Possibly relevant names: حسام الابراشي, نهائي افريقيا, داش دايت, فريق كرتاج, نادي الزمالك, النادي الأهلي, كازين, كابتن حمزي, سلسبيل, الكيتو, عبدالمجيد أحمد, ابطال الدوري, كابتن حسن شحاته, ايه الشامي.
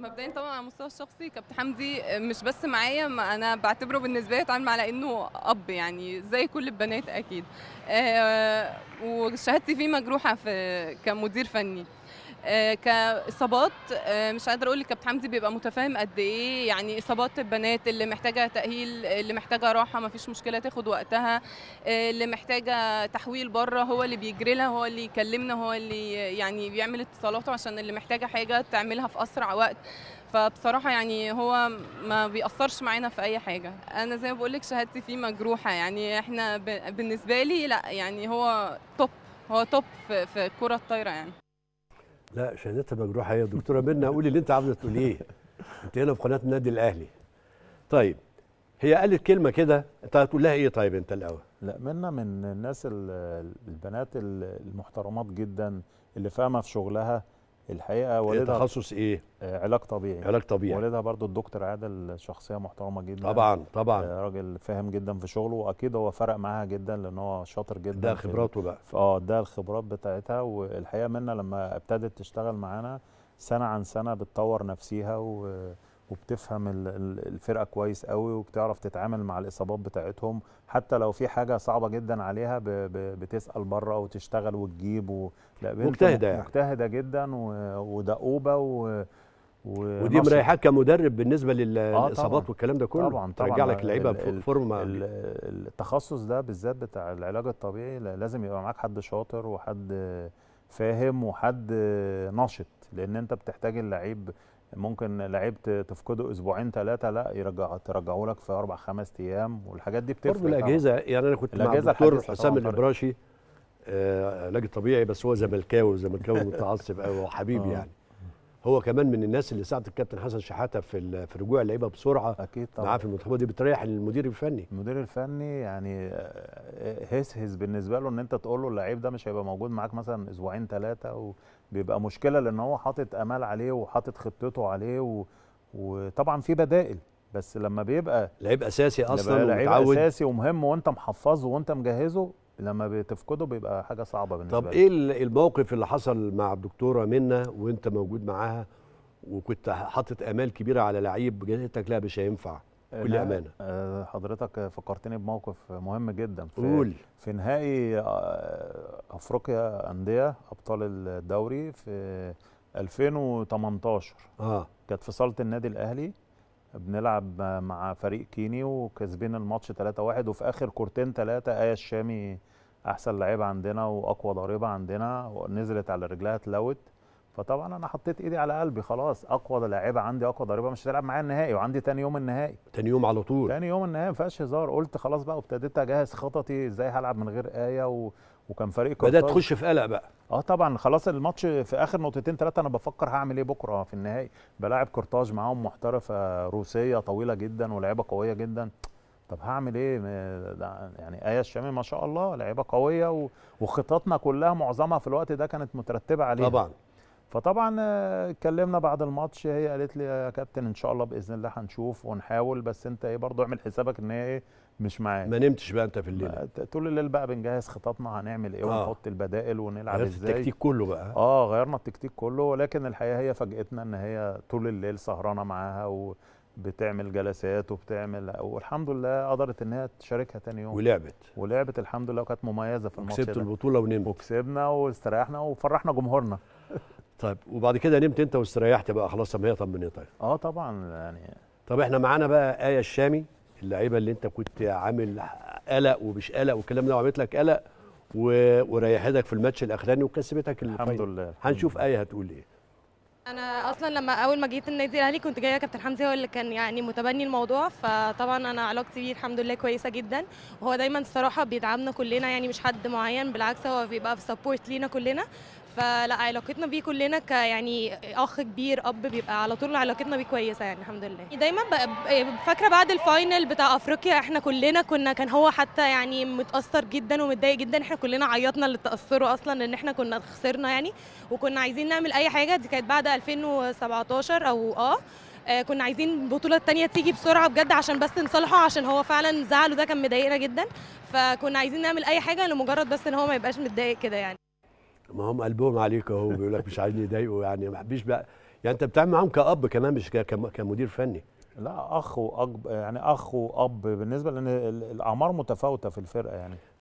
مبدئيا طبعا على المستوى الشخصي كابتن حمزي مش بس معايا، انا بعتبره بالنسبه لي اتعامل على انه اب يعني زي كل البنات اكيد، وشهادتي فيه مجروحه في كمدير فني. كاصابات مش قادره اقول لك كابتن حمزي بيبقى متفاهم قد ايه، يعني اصابات البنات اللي محتاجه تاهيل، اللي محتاجه راحه مفيش مشكله تاخد وقتها، اللي محتاجه تحويل بره هو اللي بيجري لها، هو اللي يكلمنا، هو اللي يعني بيعمل اتصالاته عشان اللي محتاجه حاجه تعملها في اسرع وقت. فبصراحه يعني هو ما بيأثرش معانا في اي حاجه. انا زي ما بقول لك شهادتي فيه مجروحه، يعني احنا بالنسبه لي لا يعني هو توب في الكره الطايره يعني. لا شهادتها مجروحه يا دكتوره منى، قولي اللي انت عاوزه تقوليه، انت هنا في قناه النادي الاهلي. طيب هي قالت كلمه كده، انت هتقول لها ايه طيب انت الاول؟ لا منى من الناس البنات المحترمات جدا اللي فاهمه في شغلها الحقيقه. والدها تخصص ايه؟ علاج طبيعي. علاج طبيعي. والدها برضو الدكتور عادل شخصيه محترمه جدا طبعا طبعا، راجل فاهم جدا في شغله، واكيد هو فرق معاها جدا لان هو شاطر جدا، ده خبراته بقى ده الخبرات بتاعتها. والحقيقه منى لما ابتدت تشتغل معانا سنه عن سنه بتطور نفسيها وبتفهم الفرقه كويس قوي، وبتعرف تتعامل مع الاصابات بتاعتهم، حتى لو في حاجه صعبه جدا عليها بتسال بره وتشتغل وتجيب لا مجتهده، مجتهده جدا ودؤوبه ودي مريحاك كمدرب بالنسبه للاصابات والكلام ده كله. طبعا طبعا ترجع لك اللعيبه بفورمه. التخصص ده بالذات بتاع العلاج الطبيعي لازم يبقى معاك حد شاطر وحد فاهم وحد ناشط، لان انت بتحتاج اللعيب، ممكن لعيب تفقده اسبوعين ثلاثه لا ترجعوا لك في 4 5 ايام، والحاجات دي بتفرق برضه الاجهزه. يعني انا كنت مع الدكتور حسام الابراشي علاج طبيعي، بس هو زملكاوي متعصب قوي وحبيبي يعني هو كمان من الناس اللي ساعدت الكابتن حسن شحاته في رجوع اللعيبه بسرعه اكيد طبعا معاه في المنتخبات. دي بتريح المدير الفني. المدير الفني يعني هس بالنسبه له ان انت تقول له اللعيب ده مش هيبقى موجود معاك مثلا اسبوعين ثلاثه، بيبقى مشكله لان هو حاطط امال عليه وحاطط خطته عليه وطبعا في بدائل، بس لما بيبقى لعيب اساسي اصلا لعيب اساسي ومهم وانت محفظه وانت مجهزه، لما بتفقده بيبقى حاجه صعبه بالنسبه لك. طب ايه الموقف اللي حصل مع الدكتوره منى وانت موجود معاها وكنت حاطط امال كبيره على لعيب جاتك لا مش هينفع؟ كل امانه حضرتك فكرتني بموقف مهم جدا في نهائي افريقيا انديه ابطال الدوري في 2018. كانت في صاله النادي الاهلي بنلعب مع فريق كيني وكسبين الماتش 3-1، وفي اخر كورتين 3 ايه الشامي احسن لعيبه عندنا واقوى ضريبه عندنا نزلت على رجلها اتلوت. فطبعا انا حطيت ايدي على قلبي، خلاص اقوى لعيبه عندي اقوى ضريبه مش هتلعب معايا النهائي، وعندي تاني يوم النهائي. تاني يوم النهائي ما فيهاش هزار. قلت خلاص بقى وابتديت اجهز خططي ازاي هلعب من غير ايه وكان فريق كرتاج. بدات تخش في قلق بقى. طبعا خلاص الماتش في اخر نقطتين 3 انا بفكر هعمل ايه بكره في النهائي، بلاعب كرتاج معاهم محترفه روسيه طويله جدا ولاعيبه قويه جدا. طب هعمل ايه؟ يعني ايه الشامي ما شاء الله لعيبه قويه وخططنا كلها معظمها في الوقت ده كانت مترتبه عليها طبعا. فطبعا اتكلمنا بعد الماتش، هي قالت لي يا كابتن ان شاء الله باذن الله هنشوف ونحاول، بس انت برضه اعمل حسابك ان هي مش معاك. ما نمتش بقى انت في الليل؟ طول الليل بقى بنجهز خططنا هنعمل ايه ونحط البدائل ونلعب ازاي. غيرت التكتيك كله بقى. غيرنا التكتيك كله، ولكن الحقيقه هي فاجئتنا ان هي طول الليل سهرانه معاها وبتعمل جلسات والحمد لله قدرت ان هي تشاركها تاني يوم ولعبت الحمد لله، وكانت مميزه في الماتش ده وكسبت البطوله ونمت وكسبنا واستريحنا وفرحنا جمهورنا. طيب وبعد كده نمت انت واستريحت بقى خلاص لما هي طمنتك؟ طبعا يعني. طب احنا معانا بقى ايه الشامي، اللعيبه اللي انت كنت عامل قلق ومش قلق والكلام ده وعملت لك قلق وريحتك في الماتش الاخراني وكسبتك الحمد لله. هنشوف ايه هتقول ايه. انا اصلا لما اول ما جيت النادي الاهلي كنت جايه كابتن حمزي هو اللي كان يعني متبني الموضوع، فطبعا انا علاقتي بيه الحمد لله كويسه جدا، وهو دايما الصراحه بيدعمنا كلنا يعني مش حد معين، بالعكس هو بيبقى في سبورت لينا كلنا. فلا علاقتنا بيه كلنا يعني اخ كبير اب، بيبقى على طول علاقتنا بيه كويسه يعني الحمد لله. دايما فاكره بعد الفاينل بتاع افريقيا احنا كلنا كان هو حتى يعني متاثر جدا ومتضايق جدا، احنا كلنا عيطنا لتاثره اصلا ان احنا كنا خسرنا يعني، وكنا عايزين نعمل اي حاجه. دي كانت بعد 2017 او كنا عايزين البطوله الثانيه تيجي بسرعه بجد عشان بس نصالحه، عشان هو فعلا زعله ده كان مضايقنا جدا، فكنا عايزين نعمل اي حاجه لمجرد بس ان هو ما يبقاش متضايق كده يعني. ما هم قلبهم عليك اهو بيقول لك مش عايزين يضايقوا يعني، ما حبيش بقى يعني انت بتعمل معاهم كأب كمان مش كمدير فني. لا اخ واب يعني، اخ واب بالنسبه، لان الاعمار متفاوته في الفرقه يعني.